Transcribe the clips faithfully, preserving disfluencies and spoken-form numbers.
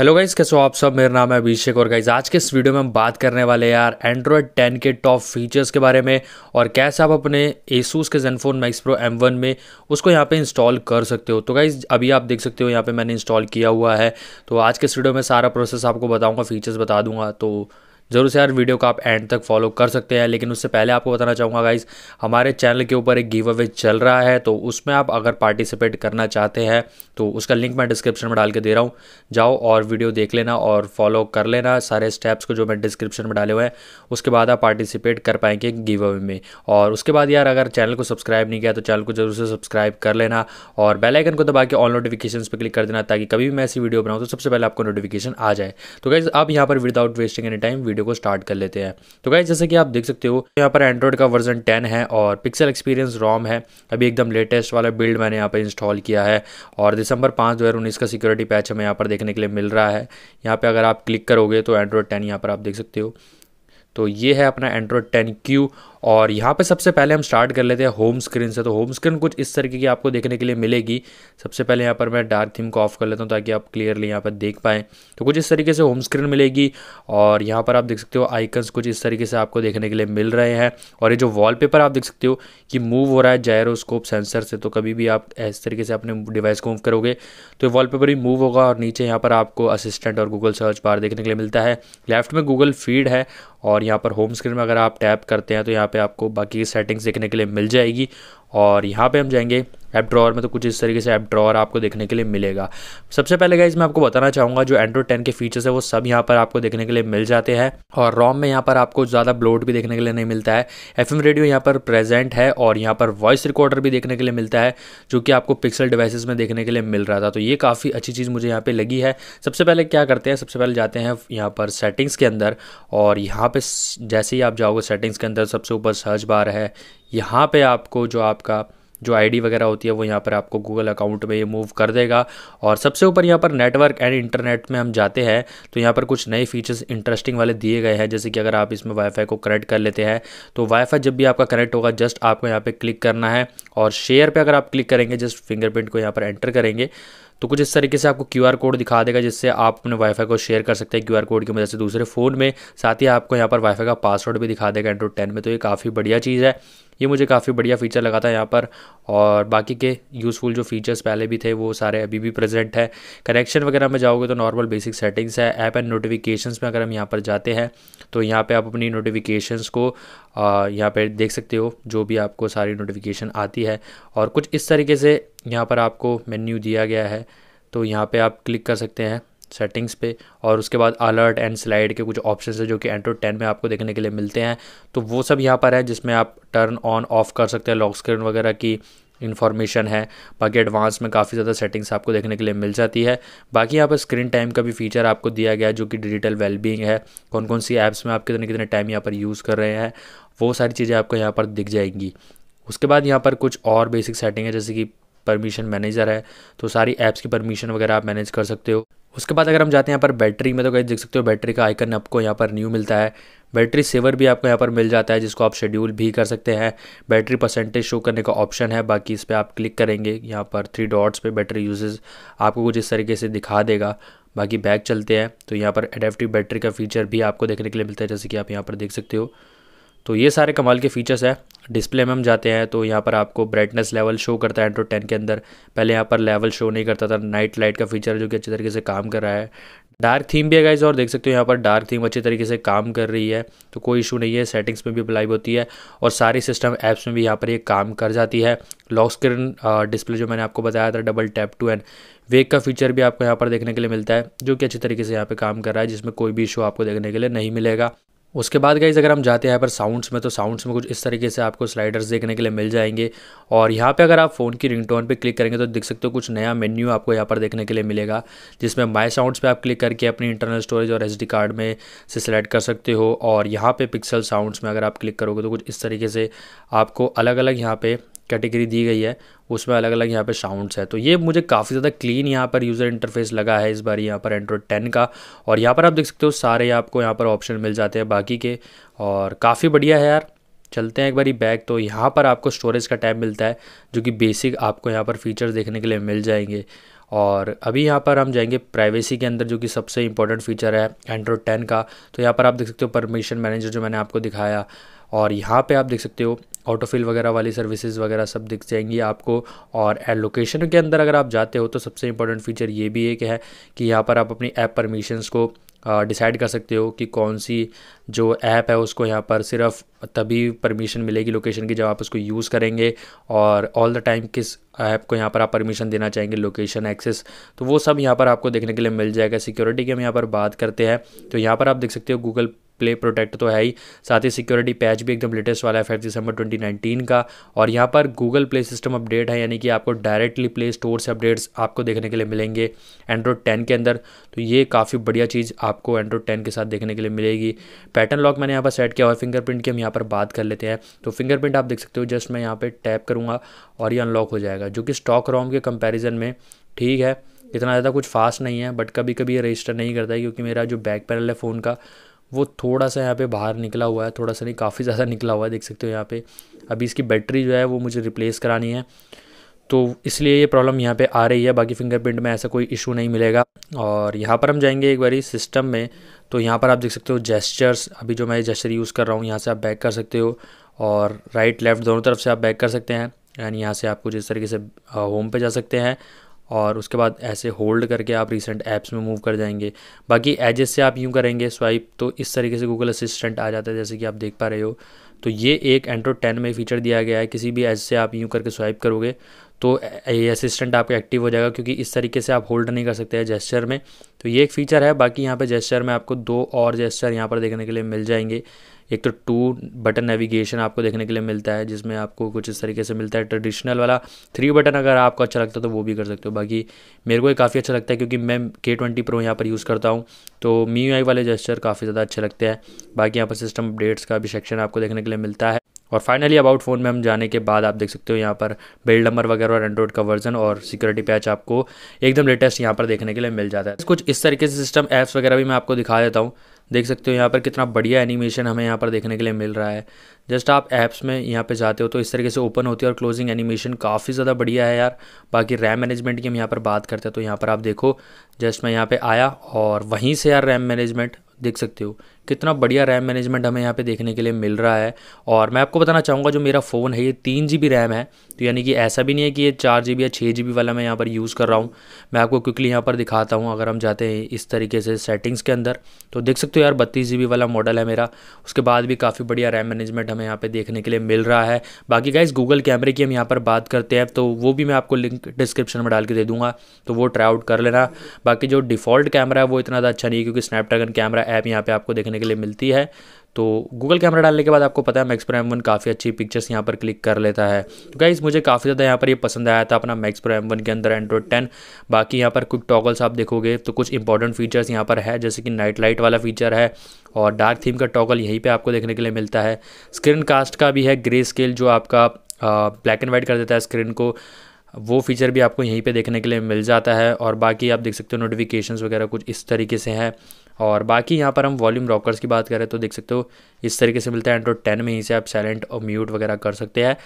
Hello guys, कैसे हो आप सब। मेरा नाम है अभिषेक और गाइज आज के इस वीडियो में हम बात करने वाले हैं यार एंड्रॉयड टेन के टॉप फीचर्स के बारे में और कैसे आप अपने एसूस के Zenfone Max Pro M one में उसको यहाँ पे इंस्टॉल कर सकते हो। तो गाइज अभी आप देख सकते हो यहाँ पे मैंने इंस्टॉल किया हुआ है। तो आज के इस वीडियो में सारा प्रोसेस आपको बताऊँगा, फीचर्स बता दूंगा, तो जरूर से यार वीडियो को आप एंड तक फॉलो कर सकते हैं। लेकिन उससे पहले आपको बताना चाहूँगा गाइज, हमारे चैनल के ऊपर एक गिव अवे चल रहा है, तो उसमें आप अगर पार्टिसिपेट करना चाहते हैं तो उसका लिंक मैं डिस्क्रिप्शन में डाल के दे रहा हूँ। जाओ और वीडियो देख लेना और फॉलो कर लेना सारे स्टेप्स को जो मैं डिस्क्रिप्शन में डाले हुए हैं। उसके बाद आप पार्टिसिपेट कर पाएंगे गिव अवे में। और उसके बाद यार अगर चैनल को सब्सक्राइब नहीं किया तो चैनल को जरूर से सब्सक्राइब कर लेना और बेल आइकन को दबा के ऑल नोटिफिकेशंस पर क्लिक कर देना, ताकि कभी भी मैं ऐसी वीडियो बनाऊँ तो सबसे पहले आपको नोटिफिकेशन आ जाए। तो गाइज आप यहाँ पर विदाउट वेस्टिंग एनी टाइम को स्टार्ट कर लेते हैं। तो गाइस जैसे कि आप देख सकते हो यहाँ पर एंड्रॉइड का वर्जन टेन है और पिक्सल एक्सपीरियंस रोम है। अभी एकदम लेटेस्ट वाला बिल्ड मैंने यहाँ पर इंस्टॉल किया है और दिसंबर पाँच दो हज़ार उन्नीस का सिक्योरिटी पैच हमें यहाँ पर देखने के लिए मिल रहा है। यहाँ पे अगर आप क्लिक करोगे तो एंड्रॉइड टेन यहाँ पर आप देख सकते हो। तो ये है अपना एंड्रॉयड टेन क्यू और यहाँ पे सबसे पहले हम स्टार्ट कर लेते हैं होम स्क्रीन से। तो होम स्क्रीन कुछ इस तरीके की आपको देखने के लिए मिलेगी। सबसे पहले यहाँ पर मैं डार्क थीम को ऑफ कर लेता हूँ ताकि आप क्लियरली यहाँ पर देख पाएँ। तो कुछ इस तरीके से होम स्क्रीन मिलेगी और यहाँ पर आप देख सकते हो आइकन्स कुछ इस तरीके से आपको देखने के लिए मिल रहे हैं। और ये जो वॉलपेपर आप देख सकते हो कि मूव हो रहा है जायरोस्कोप सेंसर से। तो कभी भी आप इस तरीके से अपने डिवाइस को मूव करोगे तो वॉलपेपर भी मूव होगा। और नीचे यहाँ पर आपको असिस्टेंट और गूगल सर्च बार देखने के लिए मिलता है। लेफ्ट में गूगल फीड है और यहाँ पर होम स्क्रीन में अगर आप टैप करते हैं तो यहाँ पे आपको बाकी की सेटिंग्स देखने के लिए मिल जाएगी। और यहाँ पे हम जाएंगे ऐप ड्रॉअर में, तो कुछ इस तरीके से ऐप ड्रॉअर आपको देखने के लिए मिलेगा। सबसे पहले गाइज मैं आपको बताना चाहूँगा जो एंड्रॉयड टेन के फीचर्स है वो सब यहाँ पर आपको देखने के लिए मिल जाते हैं। और रोम में यहाँ पर आपको ज़्यादा ब्लोट भी देखने के लिए नहीं मिलता है। एफएम रेडियो यहाँ पर प्रेजेंट है और यहाँ पर वॉइस रिकॉर्डर भी देखने के लिए मिलता है जो कि आपको पिक्सल डिवाइसेस में देखने के लिए मिल रहा था। तो ये काफ़ी अच्छी चीज़ मुझे यहाँ पर लगी है। सबसे पहले क्या करते हैं, सबसे पहले जाते हैं यहाँ पर सेटिंग्स के अंदर और यहाँ पर जैसे ही आप जाओगे सेटिंग्स के अंदर सबसे ऊपर सर्च बार है। यहाँ पे आपको जो आपका जो आईडी वगैरह होती है वो यहाँ पर आपको गूगल अकाउंट में ये मूव कर देगा। और सबसे ऊपर यहाँ पर नेटवर्क एंड इंटरनेट में हम जाते हैं तो यहाँ पर कुछ नए फीचर्स इंटरेस्टिंग वाले दिए गए हैं। जैसे कि अगर आप इसमें वाईफाई को कनेक्ट कर लेते हैं तो वाईफाई जब भी आपका कनेक्ट होगा जस्ट आपको यहाँ पर क्लिक करना है और शेयर पर अगर आप क्लिक करेंगे जस्ट फिंगरप्रिंट को यहाँ पर एंटर करेंगे तो कुछ इस तरीके से आपको क्यू आर कोड दिखा देगा जिससे आप अपने वाईफाई को शेयर कर सकते हैं क्यू आर कोड की मदद से दूसरे फ़ोन में। साथ ही आपको यहाँ पर वाईफाई का पासवर्ड भी दिखा देगा एंड्रॉयड टेन में। तो ये काफ़ी बढ़िया चीज़ है, ये मुझे काफ़ी बढ़िया फ़ीचर लगा था यहाँ पर। और बाकी के यूज़फुल जो फीचर्स पहले भी थे वो सारे अभी भी प्रेजेंट है। कनेक्शन वगैरह में जाओगे तो नॉर्मल बेसिक सेटिंग्स है। ऐप एंड नोटिफिकेशंस में अगर हम यहाँ पर जाते हैं तो यहाँ पर आप अपनी नोटिफिकेशंस को यहाँ पर देख सकते हो, जो भी आपको सारी नोटिफिकेशन आती है। और कुछ इस तरीके से यहाँ पर आपको मेन्यू दिया गया है, तो यहाँ पे आप क्लिक कर सकते हैं सेटिंग्स पे। और उसके बाद अलर्ट एंड स्लाइड के कुछ ऑप्शन है जो कि एंड्रॉयड टेन में आपको देखने के लिए मिलते हैं। तो वो सब यहाँ पर है जिसमें आप टर्न ऑन ऑफ कर सकते हैं। लॉक स्क्रीन वगैरह की इन्फॉर्मेशन है। बाकी एडवांस में काफ़ी ज़्यादा सेटिंग्स आपको देखने के लिए मिल जाती है। बाकी यहाँ पर स्क्रीन टाइम का भी फीचर आपको दिया गया है जो कि डिजिटल वेलबींग है। कौन कौन सी ऐप्स में आप कितने कितने टाइम यहाँ पर यूज़ कर रहे हैं वो सारी चीज़ें आपको यहाँ पर दिख जाएंगी। उसके बाद यहाँ पर कुछ और बेसिक सेटिंग है जैसे कि परमिशन मैनेजर है, तो सारी ऐप्स की परमिशन वगैरह आप मैनेज कर सकते हो। उसके बाद अगर हम जाते हैं यहाँ पर बैटरी में तो गाइस देख सकते हो बैटरी का आइकन आपको यहाँ पर न्यू मिलता है। बैटरी सेवर भी आपको यहाँ पर मिल जाता है जिसको आप शेड्यूल भी कर सकते हैं। बैटरी परसेंटेज शो करने का ऑप्शन है, बाकी इस पर आप क्लिक करेंगे यहाँ पर थ्री डॉट्स पे बैटरी यूजेज आपको कुछ इस तरीके से दिखा देगा। बाकी बैक चलते हैं तो यहाँ पर एडेप्टिव बैटरी का फीचर भी आपको देखने के लिए मिलता है जैसे कि आप यहाँ पर देख सकते हो। तो ये सारे कमाल के फीचर्स हैं। डिस्प्ले में हम जाते हैं तो यहाँ पर आपको ब्राइटनेस लेवल शो करता है एंड्रॉयड टेन के अंदर, पहले यहाँ पर लेवल शो नहीं करता था। नाइट लाइट का फीचर जो कि अच्छे तरीके से काम कर रहा है। डार्क थीम भी है गाइस और देख सकते हो यहाँ पर डार्क थीम अच्छे तरीके से काम कर रही है, तो कोई इशू नहीं है। सेटिंग्स में भी अप्लाई होती है और सारी सिस्टम ऐप्स में भी यहाँ पर ये काम कर जाती है। लॉक स्क्रीन डिस्प्ले जो मैंने आपको बताया था double tap to and wake का फीचर भी आपको यहाँ पर देखने के लिए मिलता है जो कि अच्छे तरीके से यहाँ पर काम कर रहा है, जिसमें कोई भी इशू आपको देखने के लिए नहीं मिलेगा। उसके बाद गाइज अगर हम जाते हैं यहाँ पर साउंड्स में तो साउंड्स में कुछ इस तरीके से आपको स्लाइडर्स देखने के लिए मिल जाएंगे। और यहाँ पे अगर आप फ़ोन की रिंगटोन पे क्लिक करेंगे तो देख सकते हो कुछ नया मेन्यू आपको यहाँ पर देखने के लिए मिलेगा, जिसमें माय साउंड्स पे आप क्लिक करके अपनी इंटरनल स्टोरेज और एसडी कार्ड में से सिलेक्ट कर सकते हो। और यहाँ पर पिक्सल साउंड्स में अगर आप क्लिक करोगे तो कुछ इस तरीके से आपको अलग अलग यहाँ पर कैटेगरी दी गई है, उसमें अलग अलग यहाँ पे साउंड्स है। तो ये मुझे काफ़ी ज़्यादा क्लीन यहाँ पर यूज़र इंटरफेस लगा है इस बार यहाँ पर एंड्रॉयड टेन का। और यहाँ पर आप देख सकते हो सारे आपको यहाँ पर ऑप्शन मिल जाते हैं बाकी के, और काफ़ी बढ़िया है यार। चलते हैं एक बारी बैक तो यहाँ पर आपको स्टोरेज का टैब मिलता है जो कि बेसिक आपको यहाँ पर फीचर्स देखने के लिए मिल जाएंगे। और अभी यहाँ पर हम जाएंगे प्राइवेसी के अंदर, जो कि सबसे इंपॉर्टेंट फीचर है एंड्रॉयड टेन का। तो यहाँ पर आप देख सकते हो परमिशन मैनेजर जो मैंने आपको दिखाया, और यहाँ पे आप देख सकते हो ऑटोफिल वगैरह वाली सर्विसेज वगैरह सब दिख जाएंगी आपको। और लोकेशन के अंदर अगर आप जाते हो तो सबसे इंपॉर्टेंट फीचर ये भी एक है कि यहाँ पर आप अपनी ऐप परमिशंस को डिसाइड कर सकते हो कि कौन सी जो ऐप है उसको यहाँ पर सिर्फ तभी परमिशन मिलेगी लोकेशन की जब आप उसको यूज़ करेंगे, और ऑल द टाइम किस ऐप को यहाँ पर आप परमिशन देना चाहेंगे लोकेशन एक्सेस, तो वो सब यहाँ पर आपको देखने के लिए मिल जाएगा। सिक्योरिटी की हम यहाँ पर बात करते हैं तो यहाँ पर आप देख सकते हो गूगल प्ले प्रोटेक्ट तो है ही, साथ ही सिक्योरिटी पैच भी एकदम लेटेस्ट वाला है फाइव दिसंबर ट्वेंटी नाइनटीन का। और यहाँ पर गूगल प्ले सिस्टम अपडेट है, यानी कि आपको डायरेक्टली प्ले स्टोर से अपडेट्स आपको देखने के लिए मिलेंगे एंड्रॉयड टेन के अंदर। तो ये काफ़ी बढ़िया चीज़ आपको एंड्रॉयड टेन के साथ देखने के लिए मिलेगी। पैटर्न लॉक मैंने यहाँ पर सेट किया और फिंगरप्रिंट की हम यहाँ पर बात कर लेते हैं। तो फिंगरप्रिंट आप देख सकते हो, जस्ट मैं यहाँ पर टैप करूँगा और ये अनलॉक हो जाएगा, जो कि स्टॉक रोम के कंपेरिजन में ठीक है, इतना ज़्यादा कुछ फास्ट नहीं है, बट कभी कभी ये रजिस्टर नहीं करता है क्योंकि मेरा जो बैक पैनल है फ़ोन का वो थोड़ा सा यहाँ पे बाहर निकला हुआ है, थोड़ा सा नहीं काफ़ी ज़्यादा निकला हुआ है, देख सकते हो यहाँ पे। अभी इसकी बैटरी जो है वो मुझे रिप्लेस करानी है, तो इसलिए ये प्रॉब्लम यहाँ पे आ रही है, बाकी फिंगरप्रिंट में ऐसा कोई इशू नहीं मिलेगा। और यहाँ पर हम जाएंगे एक बारी सिस्टम में, तो यहाँ पर आप देख सकते हो जेस्चर्स, अभी जो मैं जेस्चर यूज़ कर रहा हूँ यहाँ से आप बैक कर सकते हो, और राइट लेफ़्ट दोनों तरफ से आप बैक कर सकते हैं, यानी यहाँ से आप कुछ इस तरीके से होम पर जा सकते हैं और उसके बाद ऐसे होल्ड करके आप रिसेंट ऐप्स में मूव कर जाएंगे। बाकी एजेस से आप यूँ करेंगे स्वाइप तो इस तरीके से गूगल असिस्टेंट आ जाता है, जैसे कि आप देख पा रहे हो। तो ये एक एंड्रॉयड टेन में फीचर दिया गया है, किसी भी एज से आप यूँ करके स्वाइप करोगे तो ये असिस्टेंट आपका एक्टिव हो जाएगा, क्योंकि इस तरीके से आप होल्ड नहीं कर सकते हैं जेस्चर में। तो ये एक फ़ीचर है। बाकी यहाँ पे जेस्चर में आपको दो और जेस्चर यहाँ पर देखने के लिए मिल जाएंगे, एक तो टू बटन नेविगेशन आपको देखने के लिए मिलता है, जिसमें आपको कुछ इस तरीके से मिलता है ट्रेडिशनल वाला। थ्री बटन अगर आपको अच्छा लगता है तो वो भी कर सकते हो। बाकी मेरे को ये काफ़ी अच्छा लगता है क्योंकि मैं के ट्वेंटी प्रो यहाँ पर यूज़ करता हूँ, तो मी आई वाले जेस्चर काफ़ी ज़्यादा अच्छे लगते हैं। बाकी यहाँ पर सिस्टम अपडेट्स का भी सेक्शन आपको देखने के लिए मिलता है। और फाइनली अबाउट फ़ोन में हम जाने के बाद आप देख सकते हो यहाँ पर बिल्ड नंबर वगैरह और एंड्रॉइड का वर्जन और सिक्योरिटी पैच आपको एकदम लेटेस्ट यहाँ पर देखने के लिए मिल जाता है। कुछ इस तरीके से सिस्टम ऐप्स वगैरह भी मैं आपको दिखा देता हूँ। देख सकते हो यहाँ पर कितना बढ़िया एनिमेशन हमें यहाँ पर देखने के लिए मिल रहा है। जस्ट आप ऐप्स में यहाँ पे जाते हो तो इस तरीके से ओपन होती है और क्लोजिंग एनिमेशन काफ़ी ज़्यादा बढ़िया है यार। बाकी रैम मैनेजमेंट की हम यहाँ पर बात करते हैं, तो यहाँ पर आप देखो जस्ट मैं यहाँ पर आया और वहीं से यार रैम मैनेजमेंट देख सकते हो कितना बढ़िया रैम मैनेजमेंट हमें यहाँ पे देखने के लिए मिल रहा है। और मैं आपको बताना चाहूँगा जो मेरा फ़ोन है ये तीन जी बी रैम है, तो यानी कि ऐसा भी नहीं है कि ये चार जी बी या छः जी बी वाला मैं यहाँ पर यूज़ कर रहा हूँ। मैं आपको क्विकली यहाँ पर दिखाता हूँ। अगर हम जाते हैं इस तरीके से सेटिंग्स के अंदर तो देख सकते हो यार बत्तीस जी बी वाला मॉडल है मेरा, उसके बाद भी काफ़ी बढ़िया रैम मैनेजमेंट हमें यहाँ पर देखने के लिए मिल रहा है। बाकी गाइस गूगल कैमरे की हम यहाँ पर बात करते हैं, तो वो भी मैं आपको लिंक डिस्क्रिप्शन में डाल के दे दूँगा, तो वो ट्राई आउट कर लेना। बाकी जो डिफ़ॉल्ट कैमरा है वो इतना अच्छा नहीं है क्योंकि स्नैपड्रैगन कैमरा ऐप यहाँ पर आपको देखने के लिए मिलती है। तो गूगल कैमरा डालने के बाद आपको पता है मैक्स प्रो एम वन काफ़ी अच्छी पिक्चर्स यहाँ पर क्लिक कर लेता है। तो गाइस मुझे काफ़ी ज़्यादा यहाँ पर ये यह पसंद आया था अपना मैक्स प्रो एम वन के अंदर एंड्रॉयड टेन। बाकी यहाँ पर कुछ टॉगल्स आप देखोगे तो कुछ इंपॉर्टेंट फीचर्स यहाँ पर है, जैसे कि नाइट लाइट वाला फीचर है और डार्क थीम का टॉगल यहीं पर आपको देखने के लिए मिलता है। स्क्रीन कास्ट का भी है, ग्रे स्केल जो आपका ब्लैक एंड वाइट कर देता है स्क्रीन को, वो फीचर भी आपको यहीं पर देखने के लिए मिल जाता है। और बाकी आप देख सकते हो नोटिफिकेशंस वगैरह कुछ इस तरीके से हैं। और बाकी यहाँ पर हम वॉल्यूम रॉकर्स की बात करें तो देख सकते हो इस तरीके से मिलता है एंड्रॉयड टेन में, यहीं से आप साइलेंट और म्यूट वगैरह कर सकते हैं।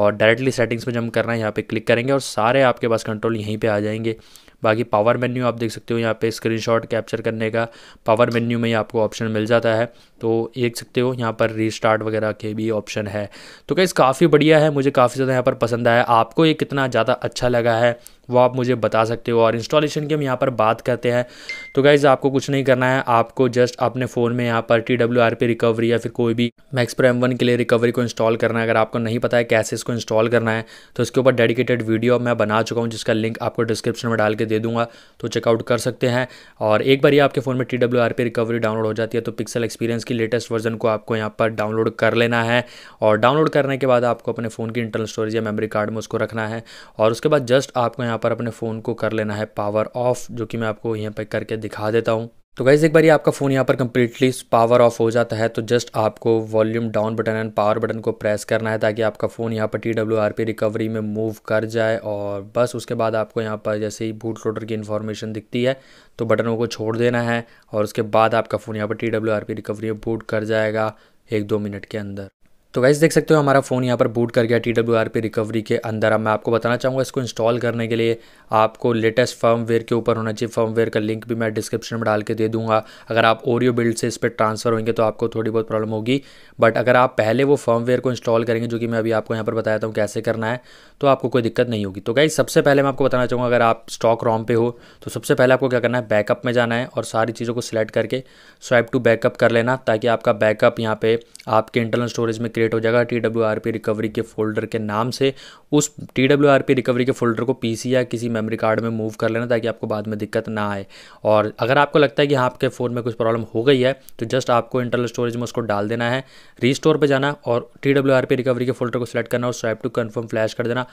और डायरेक्टली सेटिंग्स में जम करना है, यहाँ पे क्लिक करेंगे और सारे आपके पास कंट्रोल यहीं पे आ जाएंगे। बाकी पावर मेन्यू आप देख सकते हो, यहाँ पे स्क्रीनशॉट कैप्चर करने का पावर मेन्यू में ही आपको ऑप्शन मिल जाता है। तो देख सकते हो यहाँ पर रीस्टार्ट वगैरह के भी ऑप्शन है। तो गाइस काफ़ी बढ़िया है, मुझे काफ़ी ज़्यादा यहाँ पर पसंद आया। आपको ये कितना ज़्यादा अच्छा लगा है वो आप मुझे बता सकते हो। और इंस्टॉलेशन की हम यहाँ पर बात करते हैं तो गाइज़ आपको कुछ नहीं करना है, आपको जस्ट अपने फ़ोन में यहाँ पर T W R P recovery या फिर कोई भी मैक्स प्रो एम वन के लिए रिकवरी को इंस्टॉल करना है। अगर आपको नहीं पता है कैसे इसको इंस्टॉल करना है तो इसके ऊपर डेडिकेटेड वीडियो मैं बना चुका हूँ, जिसका लिंक आपको डिस्क्रिप्शन में डाल के दे दूँगा, तो चेकआउट कर सकते हैं। और एक बार ये आपके फ़ोन में T W R P recovery download हो जाती है तो पिक्सल एक्सपीरियंस की लेटेस्ट वर्जन को आपको यहाँ पर डाउनलोड कर लेना है। और डाउनलोड करने के बाद आपको अपने फ़ोन की इंटरनल स्टोरेज या मेमोरी कार्ड में उसको रखना है और उसके बाद जस्ट आपको यहाँ पर अपने फ़ोन को कर लेना है पावर ऑफ, जो कि मैं आपको यहाँ पर करके दिखा देता हूँ। तो गाइस एक बार ये आपका फ़ोन यहाँ पर कम्प्लीटली पावर ऑफ हो जाता है तो जस्ट आपको volume down button and power button को प्रेस करना है ताकि आपका फ़ोन यहाँ पर T W R P recovery में मूव कर जाए। और बस उसके बाद आपको यहाँ पर जैसे ही बूट लोडर की इन्फॉर्मेशन दिखती है तो बटनों को छोड़ देना है और उसके बाद आपका फ़ोन यहाँ पर T W R P recovery में बूट कर जाएगा एक दो मिनट के अंदर। तो गाइस देख सकते हो हमारा फ़ोन यहाँ पर बूट कर गया T W R P recovery के अंदर। अब मैं आपको बताना चाहूँगा इसको इंस्टॉल करने के लिए आपको लेटेस्ट फर्मवेयर के ऊपर होना चाहिए। फर्मवेयर का लिंक भी मैं डिस्क्रिप्शन में डाल के दे दूँगा। अगर आप ओरियो बिल्ड से इस पर ट्रांसफ़र होंगे तो आपको थोड़ी बहुत प्रॉब्लम होगी, बट अगर आप पहले वो फर्मवेयर को इंस्टॉल करेंगे, जो कि मैं अभी आपको यहाँ पर बताया हूँ कैसे करना है, तो आपको कोई दिक्कत नहीं होगी। तो गाइस सबसे पहले मैं आपको बताना चाहूँगा अगर आप स्टॉक रोम पे हो तो सबसे पहले आपको क्या करना है, बैकअप में जाना है और सारी चीज़ों को सिलेक्ट करके स्वाइप टू बैकअप कर लेना, ताकि आपका बैकअप यहाँ पे आपके इंटरनल स्टोरेज में क्रिएट हो जाएगा T W R P recovery के फोल्डर के नाम से। उस T W R P recovery के फोल्डर को पी सी या किसी मेमोरी कार्ड में मूव कर लेना, ताकि आपको बाद में दिक्कत ना आए। और अगर आपको लगता है कि आपके फ़ोन में कुछ प्रॉब्लम हो गई है तो जस्ट आपको इंटरनल स्टोरेज में उसको डाल देना है, रीस्टोर पर जाना और T W R P recovery के फोल्डर को सिलेक्ट करना और स्वाइप टू कन्फर्म फ्लैश कर देना।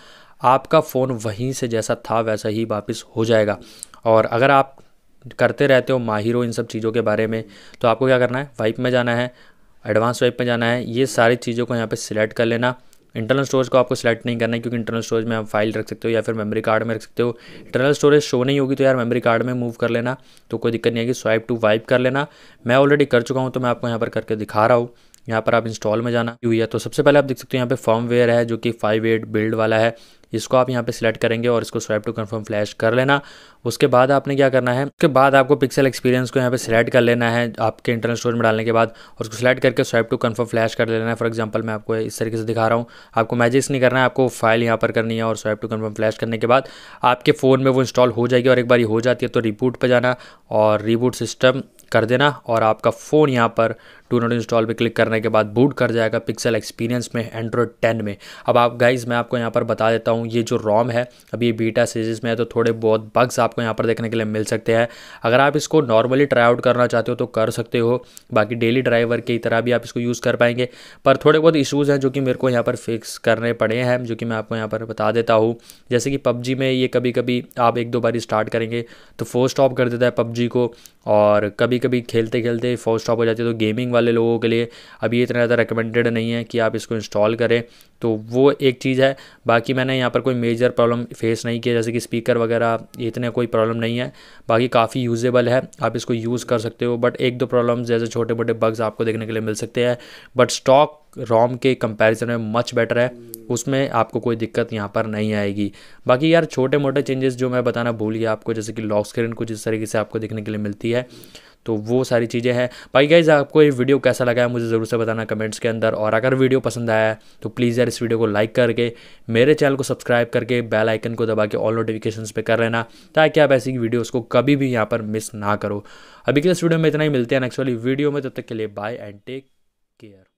आपका फ़ोन वहीं से जैसा था वैसा ही वापस हो जाएगा। और अगर आप करते रहते हो माहिर हो इन सब चीज़ों के बारे में, तो आपको क्या करना है, वाइप में जाना है, एडवांस वाइप में जाना है, ये सारी चीज़ों को यहाँ पे सिलेक्ट कर लेना। इंटरनल स्टोरेज को आपको सिलेक्ट नहीं करना है, क्योंकि इंटरनल स्टोरेज में आप फाइल रख सकते हो या फिर मेमोरी कार्ड में रख सकते हो। इंटरनल स्टोरेज शो नहीं होगी तो यार मेमोरी कार्ड में मूव कर लेना, तो कोई दिक्कत नहीं आएगी। स्वाइप टू वाइप कर लेना, मैं ऑलरेडी कर चुका हूँ तो मैं आपको यहाँ पर करके दिखा रहा हूँ। यहाँ पर आप इंस्टॉल में जाना हुई है तो सबसे पहले आप देख सकते हो यहाँ पे फर्मवेयर है जो कि फाइव एट बिल्ड वाला है, इसको आप यहाँ पे सिलेक्ट करेंगे और इसको स्वाइप टू कंफर्म फ्लैश कर लेना। उसके बाद आपने क्या करना है, उसके बाद आपको पिक्सल एक्सपीरियंस को यहाँ पे सिलेक्ट कर लेना है आपके इंटरनल स्टोरेज में डालने के बाद, और उसको सिलेक्ट करके स्वाइप टू कंफर्म फ्लैश कर लेना है। फॉर एग्जांपल मैं आपको इस तरीके से दिखा रहा हूँ, आपको मैजिक्स नहीं करना है, आपको फाइल यहाँ पर करनी है और स्वाइप टू कंफर्म फ्लैश करने के बाद आपके फ़ोन में वो इंस्टॉल हो जाएगी। और एक बार ये हो जाती है तो रिबूट पर जाना और रिबूट सिस्टम कर देना और आपका फ़ोन यहाँ पर डू नॉट इंस्टॉल पर क्लिक करने के बाद बूट कर जाएगा पिक्सल एक्सपीरियंस में एंड्रॉयड टेन में। अब आप गाइज मैं आपको यहाँ पर बता देता हूँ ये जो रोम है अभी बीटा सीरीज में है तो थोड़े बहुत बग्स आपको यहाँ पर देखने के लिए मिल सकते हैं। अगर आप इसको नॉर्मली ट्राई आउट करना चाहते हो तो कर सकते हो, बाकी डेली ड्राइवर की तरह भी आप इसको यूज़ कर पाएंगे। पर थोड़े बहुत इशूज़ हैं जो कि मेरे को यहाँ पर फिक्स करने पड़े हैं, जो कि मैं आपको यहाँ पर बता देता हूँ। जैसे कि पबजी में ये कभी कभी आप एक दो बार स्टार्ट करेंगे तो फोर्स स्टॉप कर देता है पबजी को, और कभी कभी खेलते खेलते फोर्स स्टॉप हो जाती है। तो गेमिंग वाले लोगों के लिए अभी इतना ज़्यादा रिकमेंडेड नहीं है कि आप इसको इंस्टॉल करें, तो वो एक चीज़ है। बाकी मैंने यहाँ पर कोई मेजर प्रॉब्लम फेस नहीं किया, जैसे कि स्पीकर वगैरह इतने कोई प्रॉब्लम नहीं है, बाकी काफ़ी यूजेबल है, आप इसको यूज़ कर सकते हो। बट एक दो प्रॉब्लम जैसे छोटे मोटे बग्स आपको देखने के लिए मिल सकते हैं, बट स्टॉक रोम के कंपैरिजन में मच बेटर है, उसमें आपको कोई दिक्कत यहाँ पर नहीं आएगी। बाकी यार छोटे मोटे चेंजेस जो मैं बताना भूल गया आपको, जैसे कि लॉक स्क्रीन कुछ इस तरीके से आपको देखने के लिए मिलती है, तो वो सारी चीज़ें हैं। भाई गाइज आपको ये वीडियो कैसा लगा है मुझे ज़रूर से बताना कमेंट्स के अंदर, और अगर वीडियो पसंद आया है तो प्लीज़ यार इस वीडियो को लाइक करके मेरे चैनल को सब्सक्राइब करके बेल आइकन को दबा के ऑल नोटिफिकेशंस पे कर लेना, ताकि आप ऐसी वीडियोज़ को कभी भी यहाँ पर मिस ना करो। अभी के इस वीडियो में इतना ही, मिलते हैं नेक्स्ट वाली वीडियो में, तब तक के लिए बाय एंड टेक केयर।